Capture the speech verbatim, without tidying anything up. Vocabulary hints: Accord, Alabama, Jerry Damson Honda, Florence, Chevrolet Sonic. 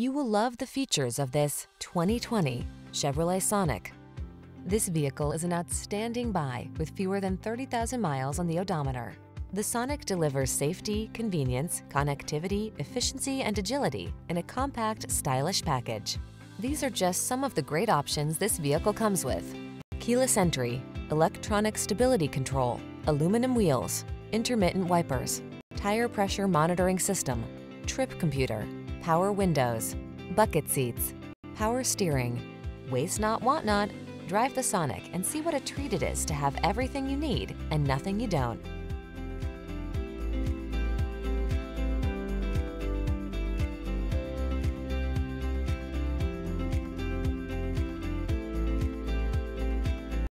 You will love the features of this twenty twenty Chevrolet Sonic. This vehicle is an outstanding buy with fewer than thirty thousand miles on the odometer. The Sonic delivers safety, convenience, connectivity, efficiency, and agility in a compact, stylish package. These are just some of the great options this vehicle comes with: keyless entry, electronic stability control, aluminum wheels, intermittent wipers, tire pressure monitoring system, trip computer, power windows, bucket seats, power steering. Waste not, want not. Drive the Sonic and see what a treat it is to have everything you need and nothing you don't.